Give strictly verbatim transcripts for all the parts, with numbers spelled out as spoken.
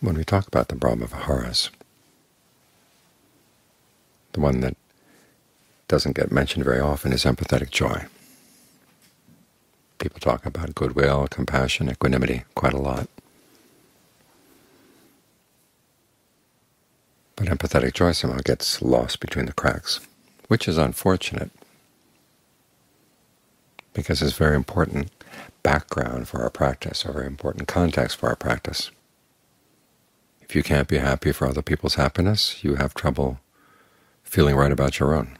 when we talk about the Brahma Viharas, the one that doesn't get mentioned very often is empathetic joy. People talk about goodwill, compassion, equanimity quite a lot. But empathetic joy somehow gets lost between the cracks, which is unfortunate, because it's a very important background for our practice, a very important context for our practice. If you can't be happy for other people's happiness, you have trouble feeling right about your own.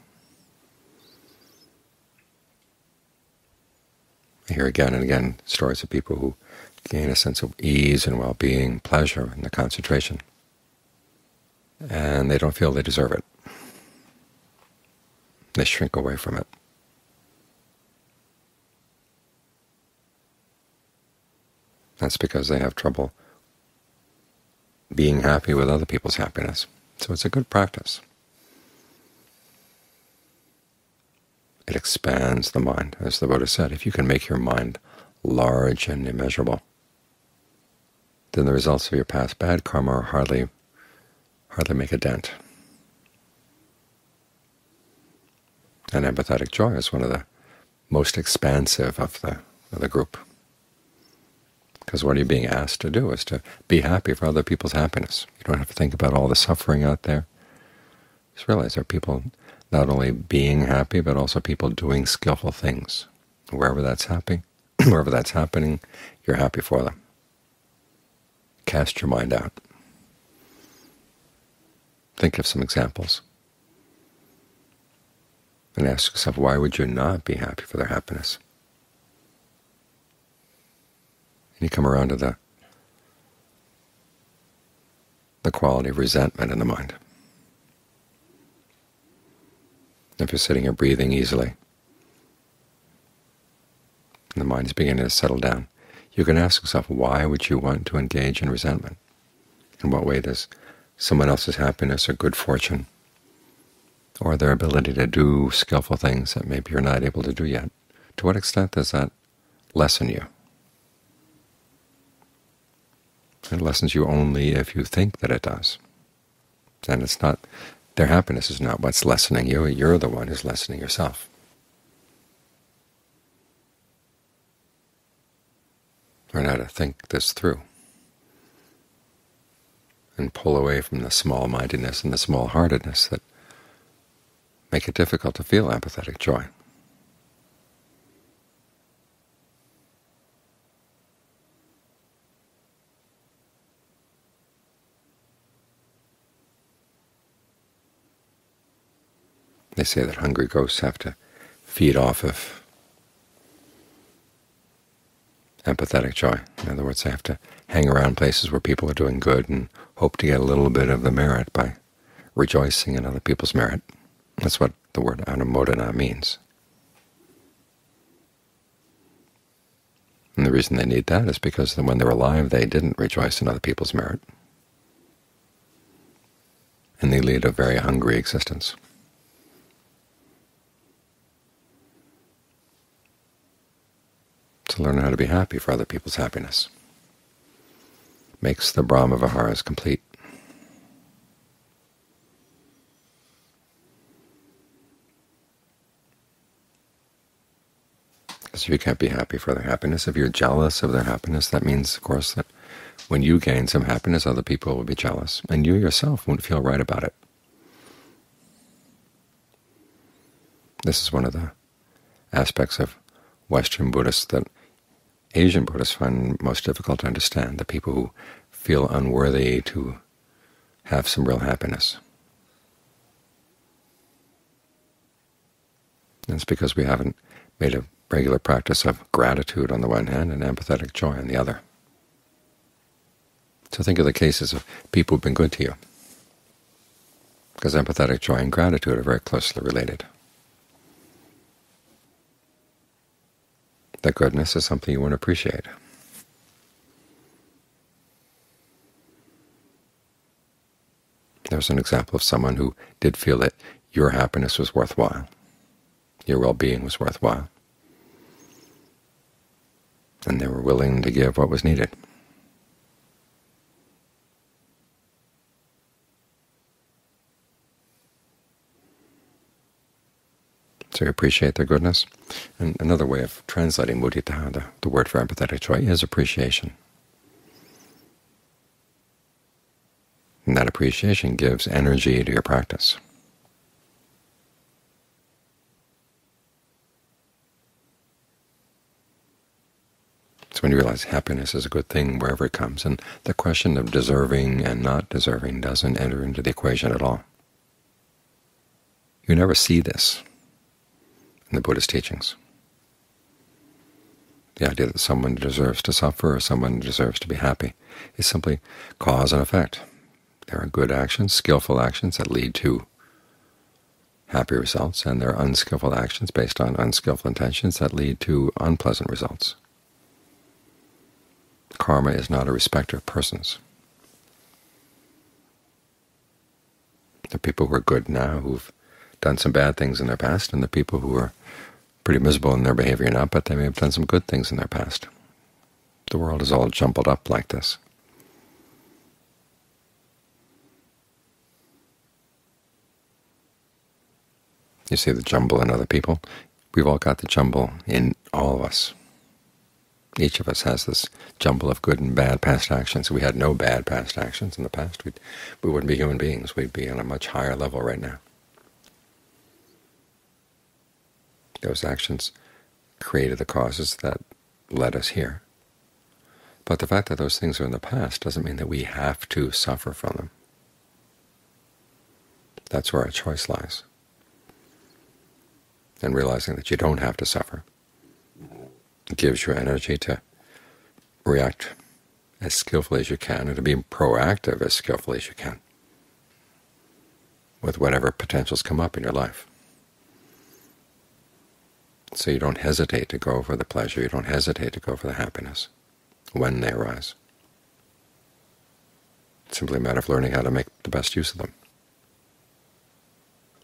I hear again and again stories of people who gain a sense of ease and well-being, pleasure in the concentration, and they don't feel they deserve it. They shrink away from it. That's because they have trouble being happy with other people's happiness. So it's a good practice. It expands the mind. As the Buddha said, if you can make your mind large and immeasurable, then the results of your past bad karma hardly hardly make a dent. And empathetic joy is one of the most expansive of the, of the group. Because what are you being asked to do is to be happy for other people's happiness. You don't have to think about all the suffering out there. Just realize there are people not only being happy, but also people doing skillful things. Wherever that's happy, wherever that's happening, you're happy for them. Cast your mind out. Think of some examples. And ask yourself, why would you not be happy for their happiness? You come around to the, the quality of resentment in the mind. If you're sitting here breathing easily, and the mind is beginning to settle down, you can ask yourself, why would you want to engage in resentment? In what way does someone else's happiness or good fortune or their ability to do skillful things that maybe you're not able to do yet, to what extent does that lessen you? It lessens you only if you think that it does. And it's not their happiness is not what's lessening you. You're the one who's lessening yourself. Learn how to think this through and pull away from the small-mindedness and the small-heartedness that make it difficult to feel empathetic joy. They say that hungry ghosts have to feed off of empathetic joy. In other words, they have to hang around places where people are doing good and hope to get a little bit of the merit by rejoicing in other people's merit. That's what the word anamodana means. And the reason they need that is because when they were alive, they didn't rejoice in other people's merit. And they lead a very hungry existence. To learn how to be happy for other people's happiness makes the Brahma Viharas complete. Because if you can't be happy for their happiness, if you're jealous of their happiness, that means, of course, that when you gain some happiness, other people will be jealous, and you yourself won't feel right about it. This is one of the aspects of Western Buddhists that Asian Buddhists find most difficult to understand, the people who feel unworthy to have some real happiness. And it's because we haven't made a regular practice of gratitude on the one hand and empathetic joy on the other. So think of the cases of people who've been good to you, because empathetic joy and gratitude are very closely related. That goodness is something you want to appreciate. There's an example of someone who did feel that your happiness was worthwhile, your well-being was worthwhile, and they were willing to give what was needed. to appreciate their goodness. And another way of translating mudita, the, the word for empathetic joy, is appreciation. And that appreciation gives energy to your practice. So when you realize happiness is a good thing wherever it comes, and the question of deserving and not deserving doesn't enter into the equation at all. You never see this in the Buddha's teachings. The idea that someone deserves to suffer or someone deserves to be happy is simply cause and effect. There are good actions, skillful actions that lead to happy results, and there are unskillful actions based on unskillful intentions that lead to unpleasant results. Karma is not a respecter of persons. The people who are good now who've done some bad things in their past, and the people who are pretty miserable in their behavior now, but they may have done some good things in their past. The world is all jumbled up like this. You see the jumble in other people. We've all got the jumble in all of us. Each of us has this jumble of good and bad past actions. If we had no bad past actions in the past, we'd, we wouldn't be human beings. We'd be on a much higher level right now. Those actions created the causes that led us here. But the fact that those things are in the past doesn't mean that we have to suffer from them. That's where our choice lies. And realizing that you don't have to suffer gives you energy to react as skillfully as you can, and to be proactive as skillfully as you can with whatever potentials come up in your life. So you don't hesitate to go for the pleasure, you don't hesitate to go for the happiness when they arise. It's simply a matter of learning how to make the best use of them.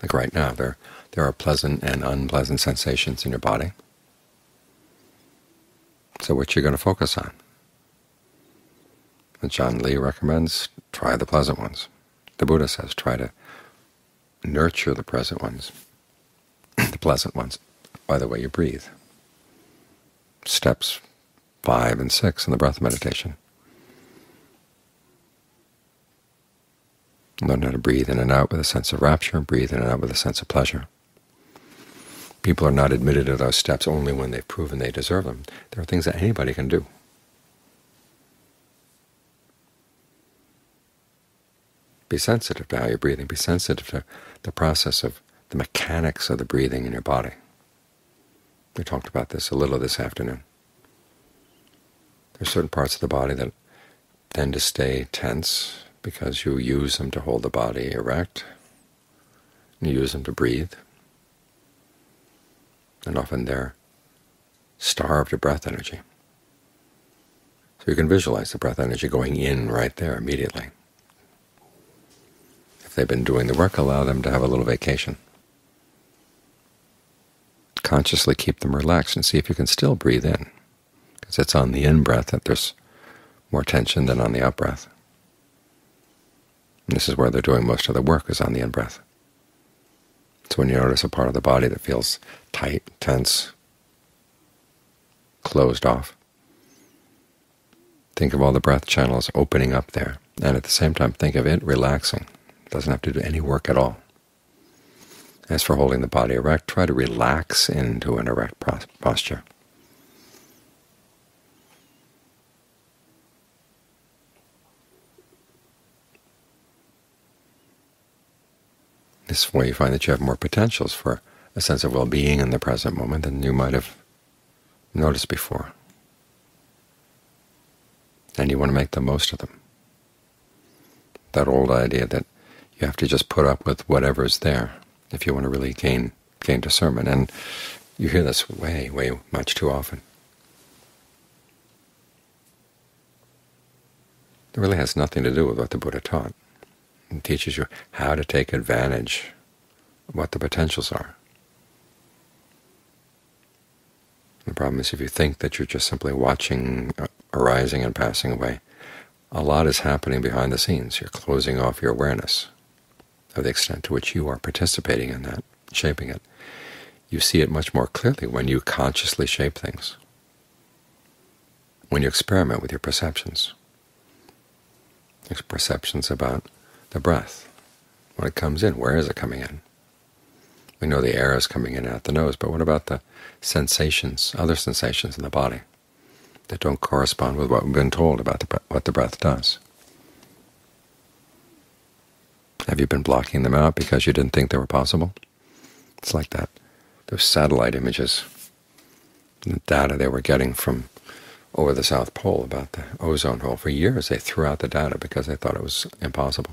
Like right now, there, there are pleasant and unpleasant sensations in your body. So what you're going to focus on? And John Lee recommends try the pleasant ones. The Buddha says try to nurture the present ones, the pleasant ones, by the way you breathe. Steps five and six in the breath meditation. Learn how to breathe in and out with a sense of rapture, breathe in and out with a sense of pleasure. People are not admitted to those steps only when they've proven they deserve them. There are things that anybody can do. Be sensitive to how you're breathing. Be sensitive to the process of the mechanics of the breathing in your body. We talked about this a little this afternoon. There are certain parts of the body that tend to stay tense because you use them to hold the body erect, and you use them to breathe. And often they're starved of breath energy. So you can visualize the breath energy going in right there immediately. If they've been doing the work, allow them to have a little vacation. Consciously keep them relaxed and see if you can still breathe in, because it's on the in-breath that there's more tension than on the out-breath. This is where they're doing most of the work, is on the in-breath. So when you notice a part of the body that feels tight, tense, closed off, think of all the breath channels opening up there, and at the same time think of it relaxing. It doesn't have to do any work at all. As for holding the body erect, try to relax into an erect posture. This way you find that you have more potentials for a sense of well-being in the present moment than you might have noticed before. And you want to make the most of them. That old idea that you have to just put up with whatever is there if you want to really gain gain discernment. And you hear this way, way much too often. It really has nothing to do with what the Buddha taught. It teaches you how to take advantage of what the potentials are. The problem is if you think that you're just simply watching arising and passing away, a lot is happening behind the scenes. You're closing off your awareness of the extent to which you are participating in that, shaping it. you see it much more clearly when you consciously shape things, when you experiment with your perceptions. There's perceptions about the breath. When it comes in, where is it coming in? We know the air is coming in out the nose, but what about the sensations, other sensations in the body that don't correspond with what we've been told about the, what the breath does? Have you been blocking them out because you didn't think they were possible? It's like that. Those satellite images, the data they were getting from over the South Pole about the ozone hole. For years they threw out the data because they thought it was impossible.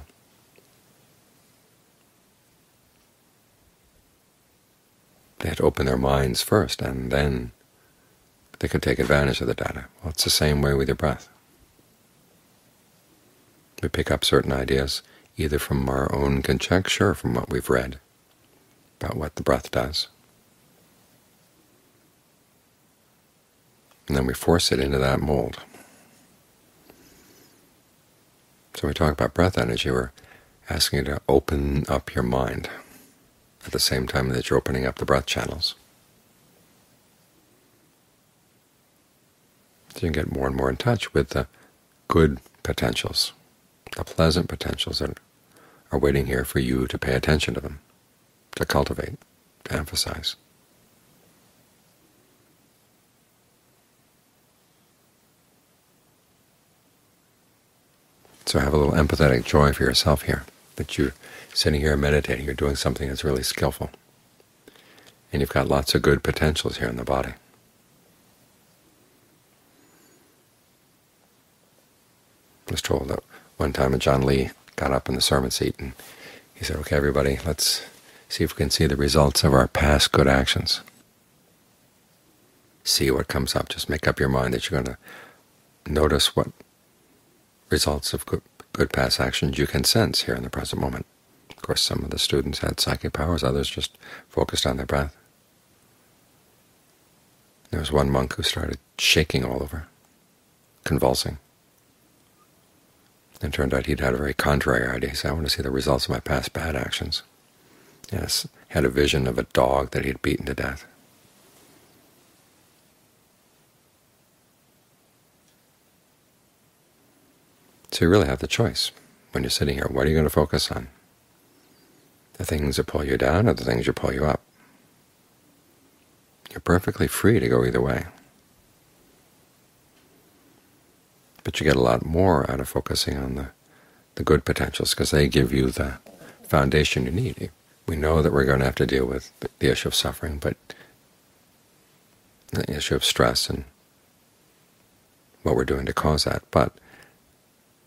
They had to open their minds first, and then they could take advantage of the data. Well, it's the same way with your breath. We pick up certain ideas either from our own conjecture or from what we've read about what the breath does. And then we force it into that mold. So when we talk about breath energy, we're asking you to open up your mind at the same time that you're opening up the breath channels. So you can get more and more in touch with the good potentials, the pleasant potentials that are waiting here for you to pay attention to them, to cultivate, to emphasize. So have a little empathetic joy for yourself here, that you're sitting here meditating, you're doing something that's really skillful, and you've got lots of good potentials here in the body. I was told that one time John Lee got up in the sermon seat and he said, "Okay, everybody, let's see if we can see the results of our past good actions. See what comes up. Just make up your mind that you're going to notice what results of good, good past actions you can sense here in the present moment." Of course, some of the students had psychic powers, others just focused on their breath. There was one monk who started shaking all over, convulsing. And it turned out he'd had a very contrary idea. He said, "I want to see the results of my past bad actions." Yes, had a vision of a dog that he'd beaten to death. So you really have the choice when you're sitting here. What are you going to focus on? The things that pull you down or the things that pull you up? You're perfectly free to go either way. But you get a lot more out of focusing on the, the good potentials, because they give you the foundation you need. We know that we're going to have to deal with the, the issue of suffering, but the issue of stress and what we're doing to cause that. But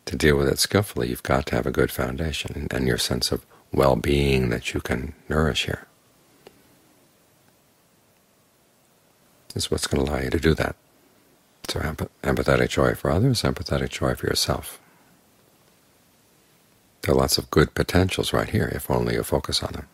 to deal with it skillfully, you've got to have a good foundation and, and your sense of well-being that you can nourish here. This is what's going to allow you to do that. So empath empathetic joy for others, empathetic joy for yourself. There are lots of good potentials right here if only you focus on them.